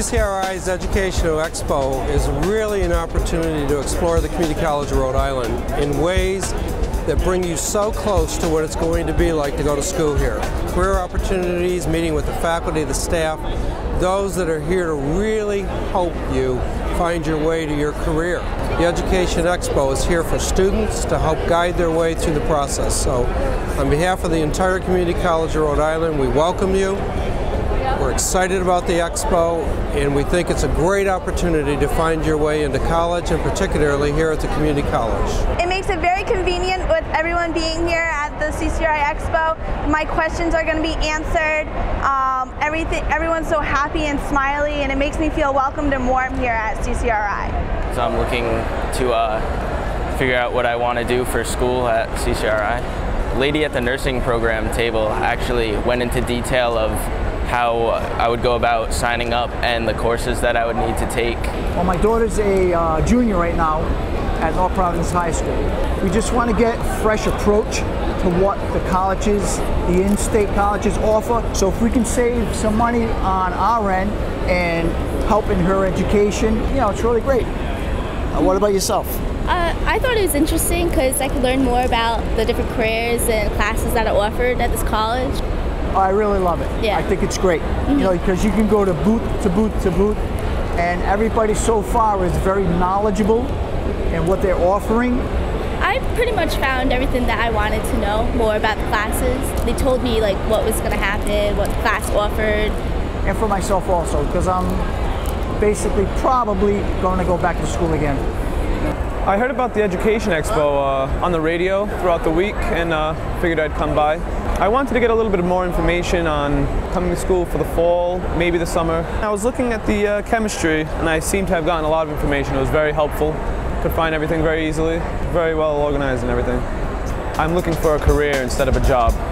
CCRI's Educational Expo is really an opportunity to explore the Community College of Rhode Island in ways that bring you so close to what it's going to be like to go to school here. Career opportunities, meeting with the faculty, the staff, those that are here to really help you find your way to your career. The Education Expo is here for students to help guide their way through the process. So on behalf of the entire Community College of Rhode Island, we welcome you. We're excited about the Expo, and we think it's a great opportunity to find your way into college, and particularly here at the Community College. It makes it very convenient with everyone being here at the CCRI Expo. My questions are going to be answered. Everyone's so happy and smiley, and it makes me feel welcomed and warm here at CCRI. So I'm looking to figure out what I want to do for school at CCRI. The lady at the nursing program table actually went into detail of how I would go about signing up and the courses that I would need to take. Well, my daughter's a junior right now at North Providence High School. We just want to get a fresh approach to what the colleges, the in-state colleges offer. So if we can save some money on our end and helping her education, you know, it's really great. What about yourself? I thought it was interesting because I could learn more about the different careers and classes that are offered at this college. I really love it. Yeah. I think it's great. Mm-hmm. You know, because you can go to booth to booth to booth, and everybody so far is very knowledgeable in what they're offering. I pretty much found everything that I wanted to know more about the classes. They told me like what was going to happen, what the class offered, and for myself also because I'm basically probably going to go back to school again. I heard about the Education Expo on the radio throughout the week and figured I'd come by. I wanted to get a little bit more information on coming to school for the fall, maybe the summer. I was looking at the chemistry and I seem to have gotten a lot of information. It was very helpful. Could find everything very easily, very well organized and everything. I'm looking for a career instead of a job.